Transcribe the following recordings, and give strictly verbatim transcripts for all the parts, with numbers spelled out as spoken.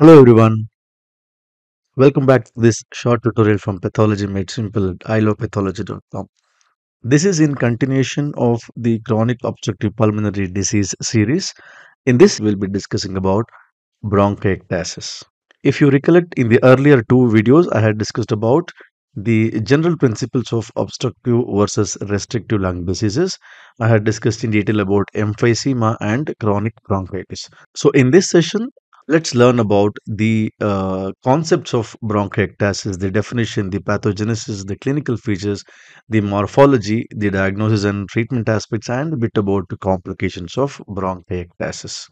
Hello everyone, welcome back to this short tutorial from Pathology Made Simple at ilo pathology dot com. This is in continuation of the chronic obstructive pulmonary disease series. In this, we'll be discussing about bronchiectasis. If you recollect, in the earlier two videos, I had discussed about the general principles of obstructive versus restrictive lung diseases. I had discussed in detail about emphysema and chronic bronchitis. So in this session, let's learn about the uh, concepts of bronchiectasis, the definition, the pathogenesis, the clinical features, the morphology, the diagnosis and treatment aspects, and a bit about the complications of bronchiectasis.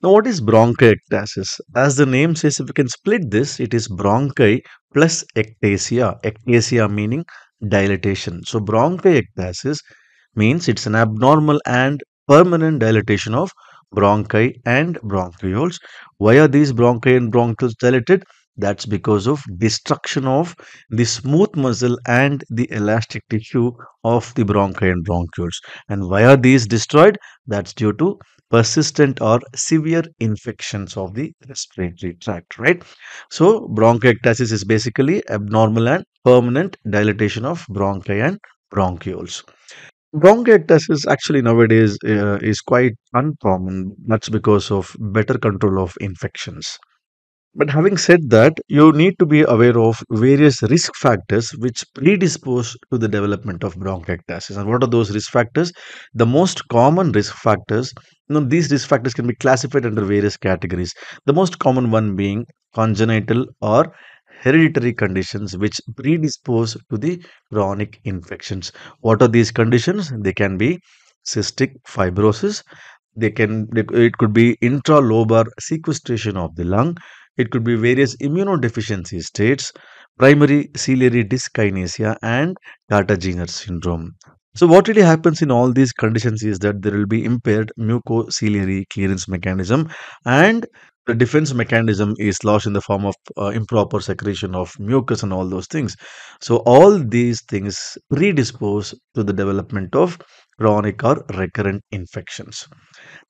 Now, what is bronchiectasis? As the name says, if we can split this, it is bronchi plus ectasia. Ectasia meaning dilatation. So, bronchiectasis means it's an abnormal and permanent dilatation of bronchi and bronchioles. Why are these bronchi and bronchioles dilated? That's because of destruction of the smooth muscle and the elastic tissue of the bronchi and bronchioles. And why are these destroyed? That's due to persistent or severe infections of the respiratory tract, right? So, bronchiectasis is basically abnormal and permanent dilatation of bronchi and bronchioles. Bronchiectasis actually nowadays uh, is quite uncommon. That's because of better control of infections. But having said that, you need to be aware of various risk factors which predispose to the development of bronchiectasis. And what are those risk factors? The most common risk factors, you know, these risk factors can be classified under various categories. The most common one being congenital or hereditary conditions which predispose to the chronic infections. What are these conditions? They can be cystic fibrosis. They can. It could be intralobar sequestration of the lung. It could be various immunodeficiency states, primary ciliary dyskinesia, and Carter-Jenger syndrome. So what really happens in all these conditions is that there will be impaired mucociliary clearance mechanism, and the defense mechanism is lost in the form of uh, improper secretion of mucus and all those things. So all these things predispose to the development of chronic or recurrent infections.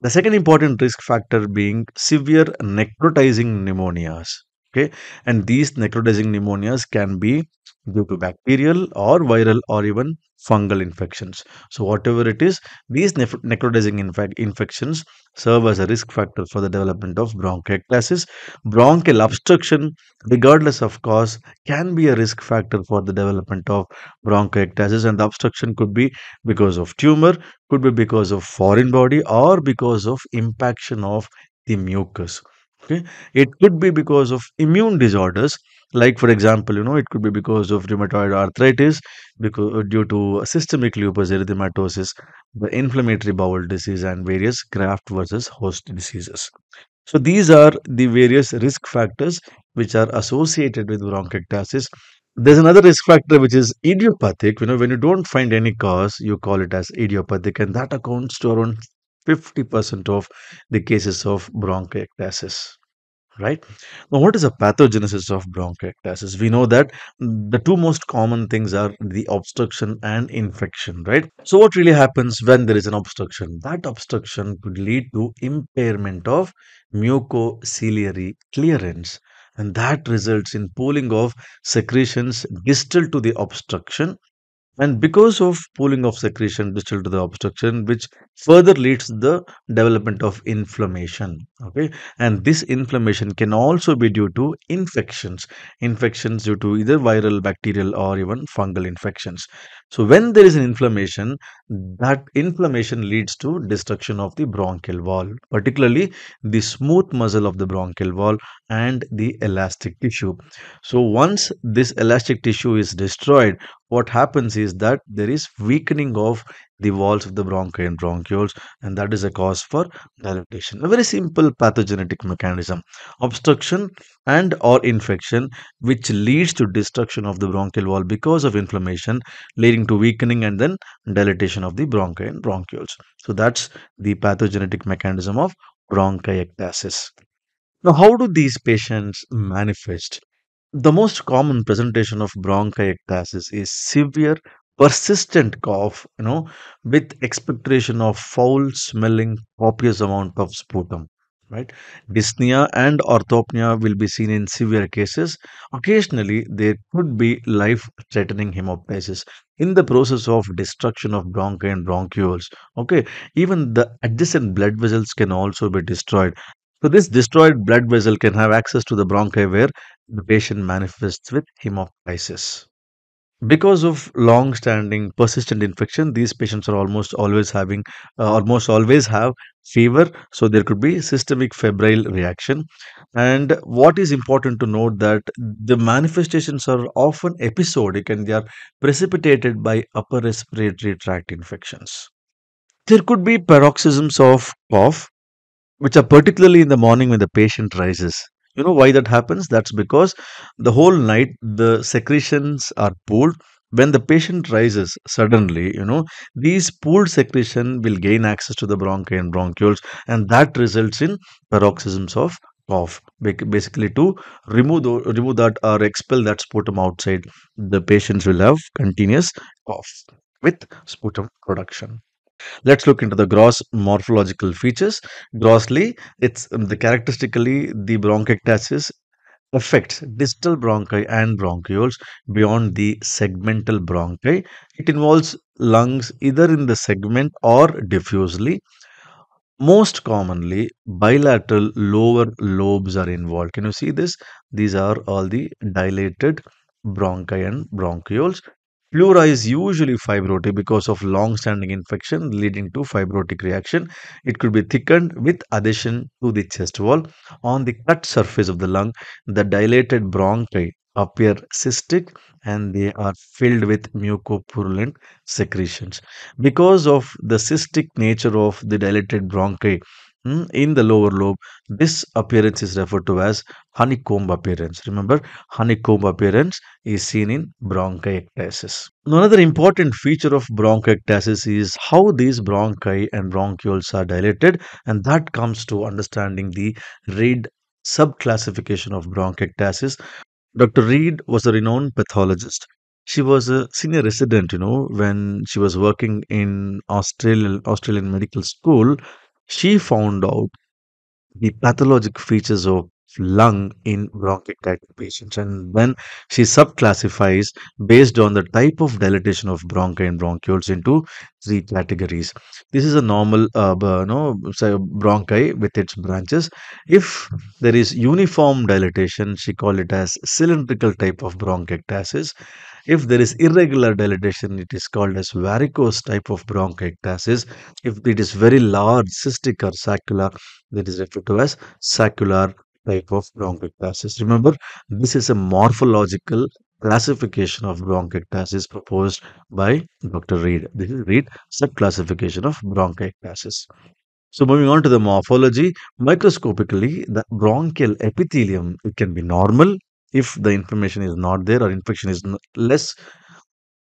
The second important risk factor being severe necrotizing pneumonias. Okay, and these necrotizing pneumonias can be due to bacterial or viral or even fungal infections. So whatever it is, these necrotizing inf infections serve as a risk factor for the development of bronchiectasis. Bronchial obstruction, regardless of cause, can be a risk factor for the development of bronchiectasis, and the obstruction could be because of tumor, could be because of foreign body, or because of impaction of the mucus. Okay. It could be because of immune disorders, like for example, you know, it could be because of rheumatoid arthritis, because due to systemic lupus erythematosus, the inflammatory bowel disease, and various graft versus host diseases. So these are the various risk factors which are associated with bronchiectasis. There's another risk factor which is idiopathic. You know, when you don't find any cause, you call it as idiopathic, and that accounts to around fifty percent of the cases of bronchiectasis, right? Now, what is the pathogenesis of bronchiectasis? We know that the two most common things are the obstruction and infection, right? So what really happens when there is an obstruction? That obstruction could lead to impairment of mucociliary clearance, and that results in pooling of secretions distal to the obstruction. And because of pooling of secretion distal to the obstruction, which further leads to the development of inflammation. Okay, and this inflammation can also be due to infections, infections due to either viral, bacterial, or even fungal infections. So when there is an inflammation, that inflammation leads to destruction of the bronchial wall, particularly the smooth muscle of the bronchial wall and the elastic tissue. So once this elastic tissue is destroyed, what happens is that there is weakening of the walls of the bronchi and bronchioles, and that is a cause for dilatation. A very simple pathogenetic mechanism, obstruction and or infection, which leads to destruction of the bronchial wall because of inflammation, leading to weakening and then dilatation of the bronchi and bronchioles. So that's the pathogenetic mechanism of bronchiectasis. Now, how do these patients manifest? The most common presentation of bronchiectasis is severe persistent cough, you know, with expectoration of foul smelling copious amount of sputum. right? Dyspnea and orthopnea will be seen in severe cases. Occasionally, there could be life-threatening hemoptysis in the process of destruction of bronchi and bronchioles. Okay, even the adjacent blood vessels can also be destroyed. So this destroyed blood vessel can have access to the bronchi where the patient manifests with hemoptysis. Because of long-standing persistent infection, these patients are almost always having, uh, almost always have fever. So there could be systemic febrile reaction. And what is important to note that the manifestations are often episodic and they are precipitated by upper respiratory tract infections. There could be paroxysms of cough, which are particularly in the morning when the patient rises. You know why that happens? That's because the whole night the secretions are pooled. When the patient rises suddenly, you know, these pooled secretion will gain access to the bronchi and bronchioles, and that results in paroxysms of cough, basically to remove, the, remove that or expel that sputum outside. The patients will have continuous cough with sputum production. Let's look into the gross morphological features. Grossly, it's the characteristically the bronchiectasis affects distal bronchi and bronchioles beyond the segmental bronchi. It involves lungs either in the segment or diffusely. Most commonly, bilateral lower lobes are involved. Can you see this? These are all the dilated bronchi and bronchioles. Pleura is usually fibrotic because of long-standing infection leading to fibrotic reaction. It could be thickened with adhesion to the chest wall. On the cut surface of the lung, the dilated bronchi appear cystic and they are filled with mucopurulent secretions. Because of the cystic nature of the dilated bronchi in the lower lobe, this appearance is referred to as honeycomb appearance. Remember, honeycomb appearance is seen in bronchiectasis. Now, another important feature of bronchiectasis is how these bronchi and bronchioles are dilated, and that comes to understanding the Reid subclassification of bronchiectasis. Doctor Reid was a renowned pathologist. She was a senior resident, you know, when she was working in Australian, Australian medical school. She found out the pathologic features of lung in bronchiectatic patients, and then she subclassifies based on the type of dilatation of bronchi and bronchioles into three categories. This is a normal uh, no, bronchi with its branches. If there is uniform dilatation, she called it as cylindrical type of bronchiectasis. If there is irregular dilatation, it is called as varicose type of bronchiectasis. If it is very large, cystic or saccular, that is referred to as saccular type of bronchiectasis. Remember, this is a morphological classification of bronchiectasis proposed by Doctor Reid. This is Reid subclassification of bronchiectasis. So moving on to the morphology, microscopically, the bronchial epithelium, it can be normal. If the inflammation is not there or infection is less,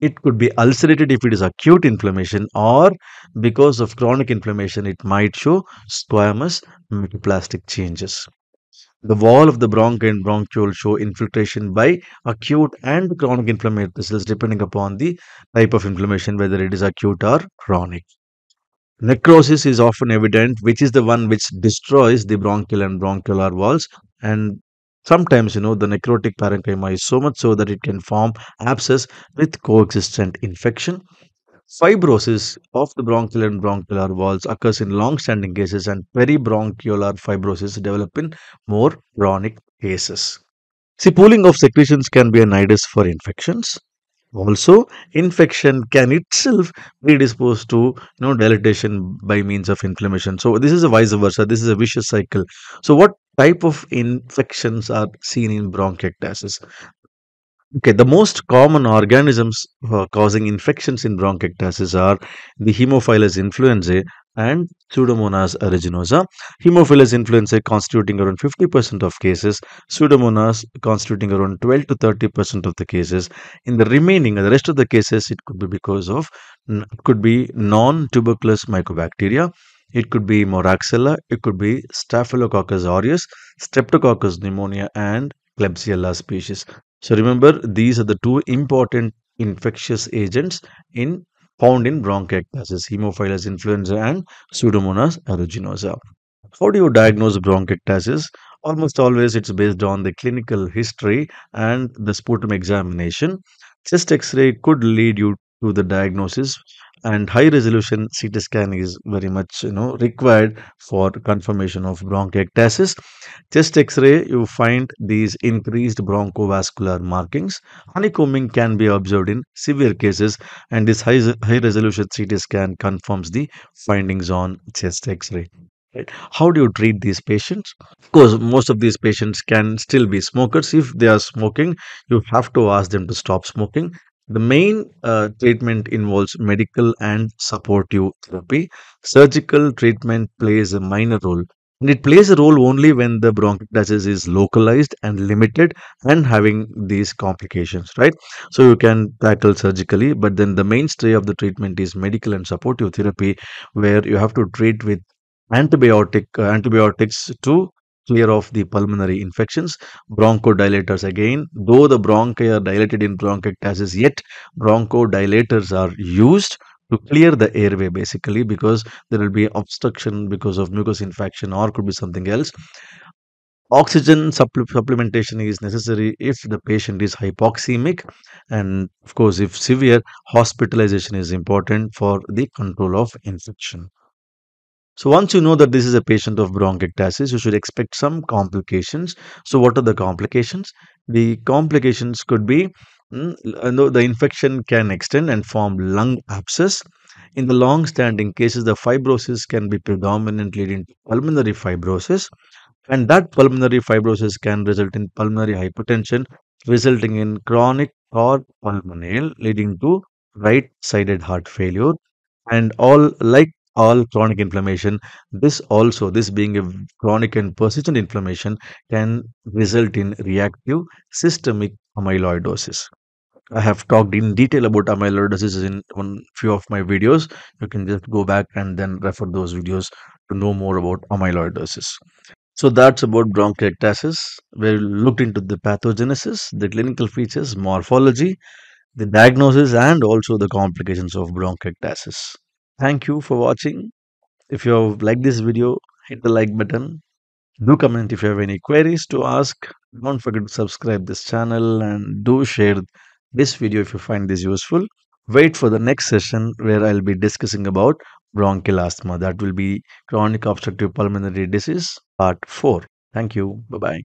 it could be ulcerated if it is acute inflammation, or because of chronic inflammation, it might show squamous metaplastic changes. The wall of the bronchi and bronchiole show infiltration by acute and chronic inflammatory cells depending upon the type of inflammation, whether it is acute or chronic. Necrosis is often evident, which is the one which destroys the bronchial and bronchiolar walls, and sometimes, you know, the necrotic parenchyma is so much so that it can form abscess with coexistent infection. Fibrosis of the bronchial and bronchiolar walls occurs in long-standing cases, and peribronchiolar fibrosis develop in more chronic cases. See, pooling of secretions can be an nidus for infections. Also, infection can itself predispose to, you know, dilatation by means of inflammation. So this is a vice versa. This is a vicious cycle. So what type of infections are seen in bronchiectasis? Okay, the most common organisms uh, causing infections in bronchiectasis are the Haemophilus influenzae and Pseudomonas aeruginosa. Haemophilus influenzae constituting around fifty percent of cases, Pseudomonas constituting around twelve to thirty percent of the cases. In the remaining, the rest of the cases, it could be because of, it could be non-tuberculous mycobacteria, it could be Moraxella, it could be Staphylococcus aureus, Streptococcus pneumoniae, and Klebsiella species. So remember, these are the two important infectious agents in found in bronchiectasis, Haemophilus influenzae and Pseudomonas aeruginosa. How do you diagnose bronchiectasis? Almost always it's based on the clinical history and the sputum examination. Chest x-ray could lead you to the diagnosis, and high resolution C T scan is very much you know required for confirmation of bronchiectasis. Chest x-ray, you find these increased bronchovascular markings. Honeycombing can be observed in severe cases, and this high, high resolution C T scan confirms the findings on chest x-ray. Right. How do you treat these patients? Of course, most of these patients can still be smokers. If they are smoking, you have to ask them to stop smoking. The main uh, treatment involves medical and supportive therapy. Surgical treatment plays a minor role, and it plays a role only when the bronchiectasis is localized and limited and having these complications, right? So you can tackle surgically, but then the mainstay of the treatment is medical and supportive therapy, where you have to treat with antibiotic uh, antibiotics to clear off the pulmonary infections. Bronchodilators, again, though the bronchi are dilated in bronchiectasis, yet bronchodilators are used to clear the airway, basically, because there will be obstruction because of mucus infarction or could be something else. Oxygen supplementation is necessary if the patient is hypoxemic, and of course, if severe, hospitalization is important for the control of infection. So once you know that this is a patient of bronchiectasis, you should expect some complications. So what are the complications? The complications could be, you know, the infection can extend and form lung abscess. In the long-standing cases, the fibrosis can be predominantly leading to pulmonary fibrosis, and that pulmonary fibrosis can result in pulmonary hypertension, resulting in chronic or pulmonary, leading to right-sided heart failure, and all like all chronic inflammation, this also, this being a chronic and persistent inflammation, can result in reactive systemic amyloidosis. I have talked in detail about amyloidosis in one few of my videos. You can just go back and then refer those videos to know more about amyloidosis. So that's about bronchiectasis. We looked into the pathogenesis, the clinical features, morphology, the diagnosis, and also the complications of bronchiectasis. Thank you for watching. If you have liked this video, hit the like button. Do comment if you have any queries to ask. Don't forget to subscribe this channel, and do share this video if you find this useful. Wait for the next session where I'll be discussing about bronchial asthma. That will be chronic obstructive pulmonary disease part four. Thank you. Bye-bye.